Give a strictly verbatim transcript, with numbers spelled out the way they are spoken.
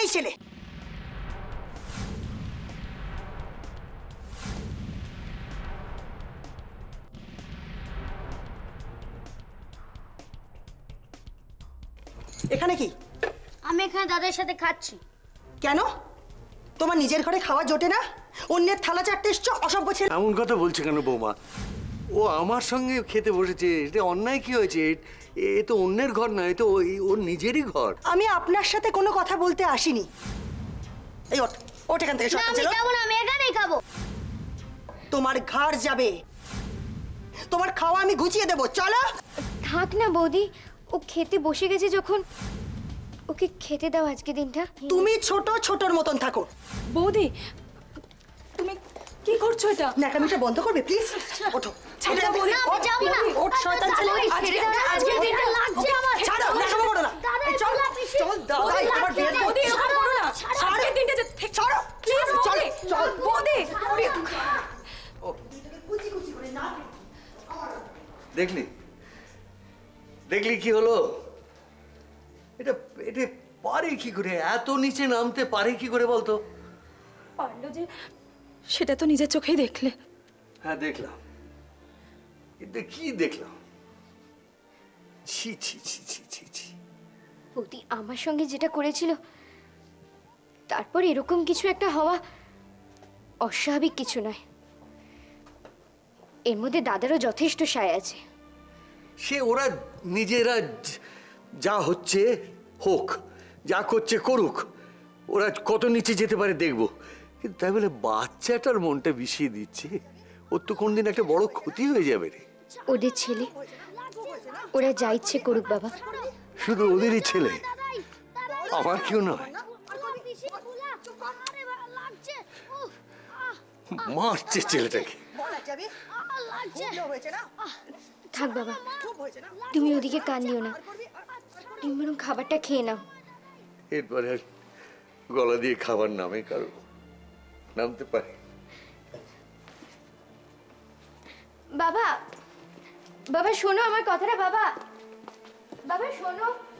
ないしね。এখানে কি? আমি এখানে দাদার সাথে খাচ্ছি। কেন? তোমার নিজের ঘরে খাওয়া জোটে না? অন্যের থালা চাটতে এসছো অসভ্য ছেলে। এমন কথা বলছে কেন বৌমা? ও আমার সঙ্গে খেতে বসেছে, এটা অন্যায় কি হয়েছে? এ তো অন্যের ঘর না, এ তো ওর নিজেরই ঘর। আমি আপনার সাথে কোনো কথা বলতে আসিনি। এই ওঠ, ওঠ এখান থেকে। আমি যাবো না, আমি এখানেই খাবো। তোমার ঘর যাবে, তোমার খাওয়া আমি গুছিয়ে দেবো। চলো। থাক না বৌদি, ও খেতে বসে গেছে যখন, ওকে খেতে দাও আজকে দিনটা। তুমি ছোট ছোটর মতন থাকো। বৌদি তুমি কি করছো? এটা নাকামিটা বন্ধ করবে প্লিজ। ওঠো। ছাড়ো বৌদি, আমি যাব না। ওঠ শয়তান ছেলে, আজকে দিনটা আজকে দিনটা লাগছে আমার। ছাড়ো, নাকামো করো না। চল চল দাও, তোমার বিয়ে বৌদি এরকম করো না। ছাড়ো দিনটা, যে ছাড়ো প্লিজ। চল চল বৌদি। ও কুচি কুচি করে না দেখলি? দেখলি কি হলো? এটা এটা পারে কি করে? এত নিচে নামতে পারে কি করে বলতো? পারলো যে, সেটা তো নিজের চোখেই দেখলে। হ্যাঁ দেখলাম, এটা কি দেখলাম? ছি ছি ছি ছি ছি ছি। বৌদি আমার সঙ্গে যেটা করেছিল, তারপর এরকম কিছু একটা হওয়া অস্বাভাবিক কিছু নয়। এর মধ্যে দাদারও যথেষ্ট সায় আছে। সে ওরা নিজেরা যা হচ্ছে হোক, যা করছে করুক, ওরা কত নিচে যেতে পারে দেখবো। কিন্তু তাই বলে বাচ্চাটার মনটা বিষিয়ে দিচ্ছে। ওর তো কোনদিন একটা বড় ক্ষতি হয়ে যাবে রে। ওদের ছেলে, ওরা যা ইচ্ছে করুক বাবা। শুধু ওদেরই ছেলে, আমার কেউ নয়। মারছে ছেলেটাকে। থাক বাবা, তুমি ওদিকে কান দিও না, তুমি বরং খাবারটা খেয়ে নাও। এরপরে আর গলা দিয়ে খাবার নামে কারো? নামতে পারে বাবা। বাবা শোনো আমার কথাটা। বাবা বাবা শোনো।